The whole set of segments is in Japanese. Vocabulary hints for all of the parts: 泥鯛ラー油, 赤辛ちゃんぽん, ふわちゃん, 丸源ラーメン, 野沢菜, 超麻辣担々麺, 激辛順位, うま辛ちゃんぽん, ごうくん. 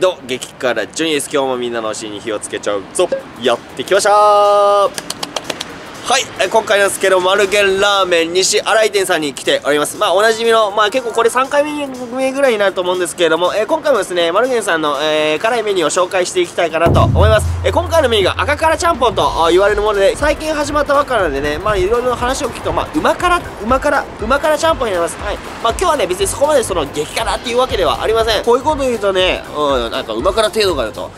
どうも激辛順位です。今日もみんなのお尻に火をつけちゃうぞ。やってきましたー。はい、今回なんですけど、丸源ラーメン西新井店さんに来ております。まあ、おなじみの、まあ結構これ3回目ぐらいになると思うんですけれども、今回もですね、丸源さんの、辛いメニューを紹介していきたいかなと思います。今回のメニューが赤辛ちゃんぽんと言われるもので、最近始まったばっかなんでね、まあいろいろ話を聞くと、まあ、うま辛ちゃんぽんになります。はい。まあ今日はね、別にそこまでその激辛っていうわけではありません。こういうこと言うとね、なんかうま辛程度かよと、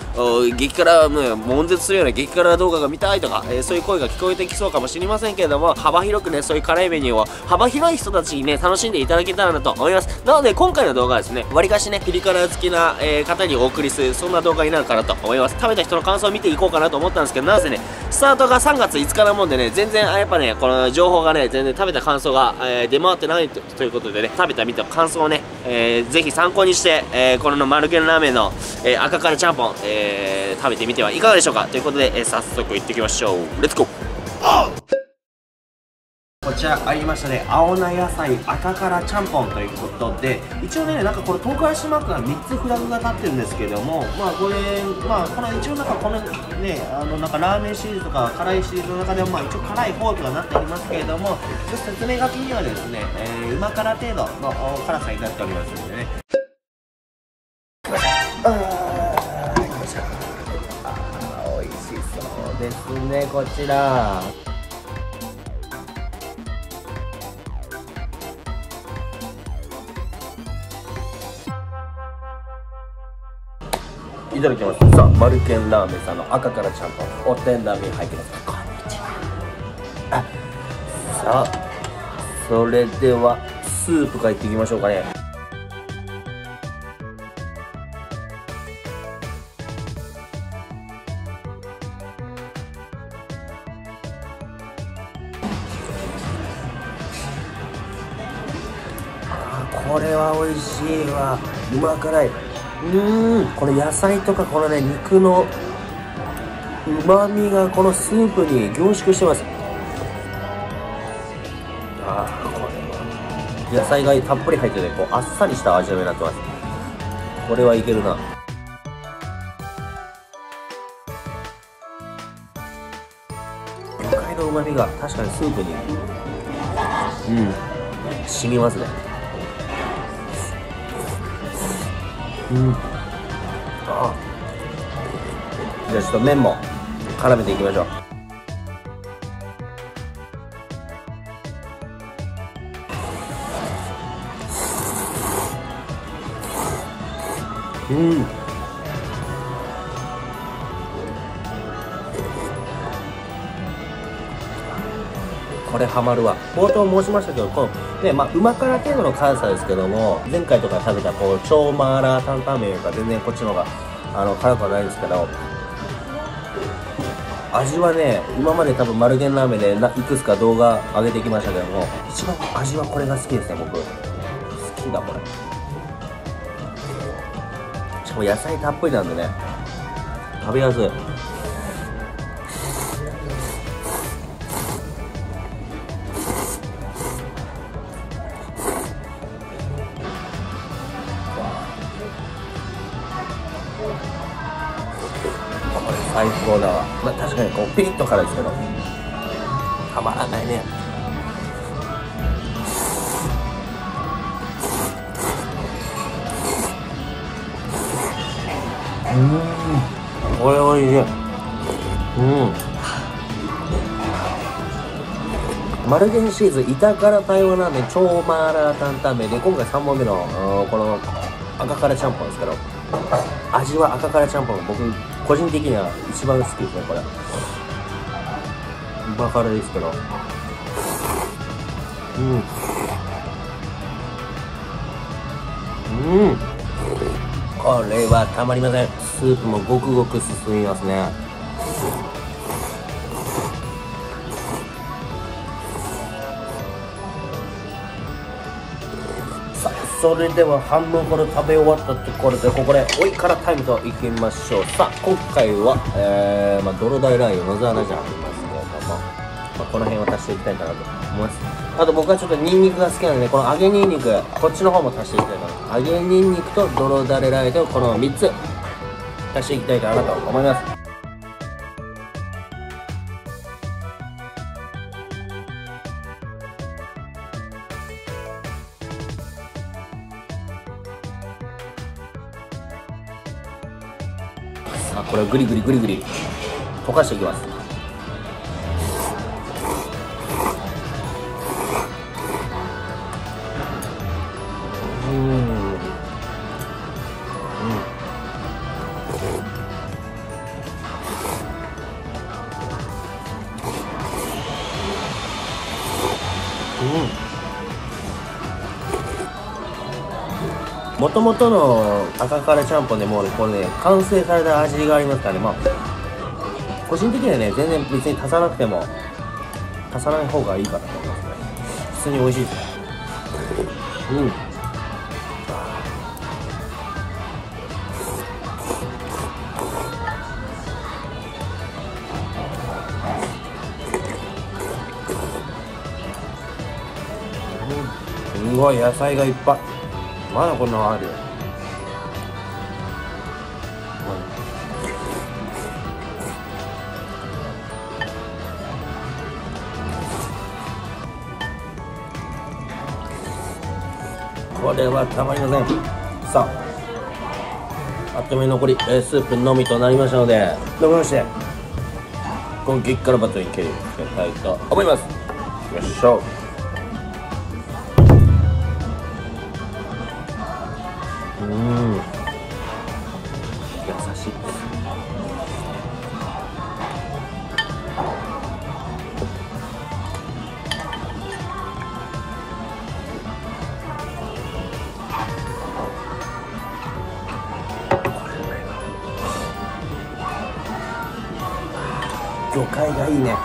激辛、悶絶するような激辛動画が見たいとか、そういう声が聞こえてきそうかもしれませんけれども、幅広くね、そういう辛いメニューを幅広い人たちにね、楽しんでいただけたらなと思います。なので今回の動画はですね、わりかしね、ピリ辛好きな、方にお送りする、そんな動画になるかなと思います。食べた人の感想を見ていこうかなと思ったんですけど、なぜね、スタートが3月5日なもんでね、全然、やっぱね、この情報がね、全然食べた感想が、出回ってないということでね、食べた見た感想をね、ぜひ参考にして、この丸源ラーメンの、赤辛ちゃんぽん、食べてみてはいかがでしょうかということで、早速行ってきましょう。レッツゴー。こちらありましたね、青菜野菜赤辛ちゃんぽんということで、一応ね、なんかこれ東海市マークが3つフラグが立ってるんですけども、まあこれ、まあこの一応なんかこのね、なんかラーメンシリーズとか辛いシリーズの中でも、まあ一応辛い方とかなっておりますけれども、ちょっと説明書きにはですね、うま辛程度の辛さになっておりますのでね。美味しそうですね、こちら。いただきます。さあ、丸源ラーメンさんの赤辛ちゃんぽん、お手並み拝見です。こんにちは。さあ、それではスープからいっていきましょうかね。これは美味しいわ。うま辛い。これ野菜とかこのね、肉のうまみがこのスープに凝縮してます。これは野菜がたっぷり入ってて、こうあっさりした味になってます。これはいけるな。魚介のうまみが確かにスープに染みますね。じゃあちょっと麺も絡めていきましょう。これハマるわ。冒頭申しましたけど、このね、まあうま辛程度の辛さですけども、前回とか食べたこう超麻辣担々麺よりか全然こっちの方が辛くはないですけど、味はね、今まで多分丸源ラーメンでいくつか動画上げてきましたけども、一番味はこれが好きですね。僕好きだこれ。しかも野菜たっぷりなんでね、食べやすい。最高だわ。まあ、確かにこうピリッと辛いですけど、たまらないね。これおいしい。丸源シリーズ板辛台湾ラーメン超麻辣担々麺で、今回3本目のこの赤辛ちゃんぽんですけど、味は赤辛ちゃんぽんが僕個人的には一番好きですね。これうま辛ですけど、これはたまりません。スープもごくごく進みますね。さあ、それでは半分ほど食べ終わったところで、ここで追い辛タイムといきましょう。さあ、今回は、泥鯛ラー油野沢菜じゃありますけれども、まあ、この辺は足していきたいかなと思います。あと僕はちょっとニンニクが好きなので、この揚げニンニク、こっちの方も足していきたいかな。揚げニンニクと泥鯛ラー油とこの3つ出していきたいかなと思います。さあこれをグリグリグリグリ溶かしていきます。もともとの赤からちゃんぽんでもうね、これね、完成された味がありますからね、まあ、個人的にはね、全然別に足さなくても、足さない方がいいかなと思いますね。普通に美味しいです。うん。すごい野菜がいっぱい。まだこんなのあるよ。これはたまりません。さあ、あっという間に残りスープのみとなりましたので、残りましてこの激辛バトルに切り替えたいと思います。よいしょ。魚介がいいね。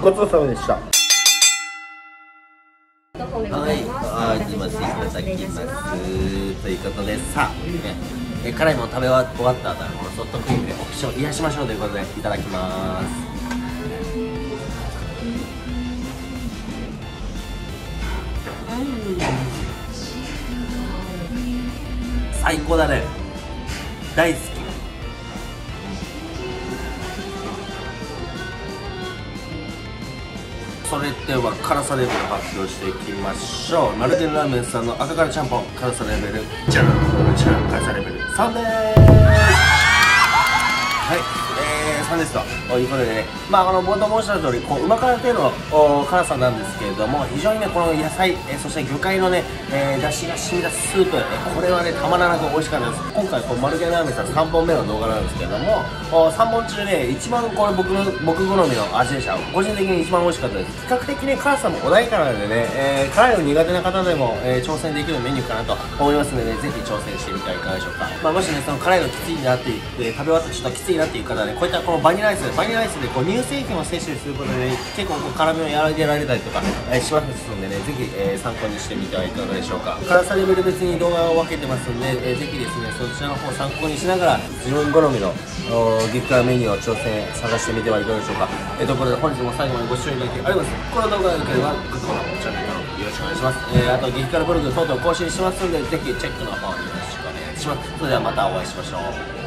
ごちそうさまでした。はい、今いただきます。ということで、さあ、辛いもの食べ終わった後、このソフトクリームでお口を癒しましょうということで、いただきます。最高だね。大好き。それでは辛さレベル発表していきましょう。丸源ラーメンさんの赤からちゃんぽん、辛さレベルじゃんじゃん、辛さレベル3でーす。はい、3ですということでね、まあ冒頭申した通りこう旨辛程度の辛さなんですけれども、非常にねこの野菜、そして魚介のね出汁が染み出すスープ、これはねたまらなく美味しかったです。今回こう丸源ラーメンさん3本目の動画なんですけれども、3本中ね一番これ僕好みの味でした。個人的に一番美味しかったです。比較的ね辛さも穏やかなのでね、辛いの苦手な方でも、挑戦できるメニューかなと思いますので、ね、ぜひ挑戦してみてはいかがでしょうか。まあ、もしねその辛いのきついなって、食べ終わったらちょっときついなっていう方はね、こういったこのバニラアイスでこう乳製品を摂取することで、ね、結構こう辛みを和らげられたりとか、しますのでね、ぜひ、参考にしてみてはいかがでしょうか。辛さレベル別に動画を分けてますので、ぜひですねそちらの方を参考にしながら自分好みの激辛メニューを挑戦探してみてはいかがでしょうか。ということで本日も最後までご視聴いただきありがとうございます。この動画の中ではグッドボタン、チャンネル登録よろしくお願いします。あと激辛ブログ等々更新しますので、ぜひチェックの方よろしくお願いします。それではまたお会いしましょう。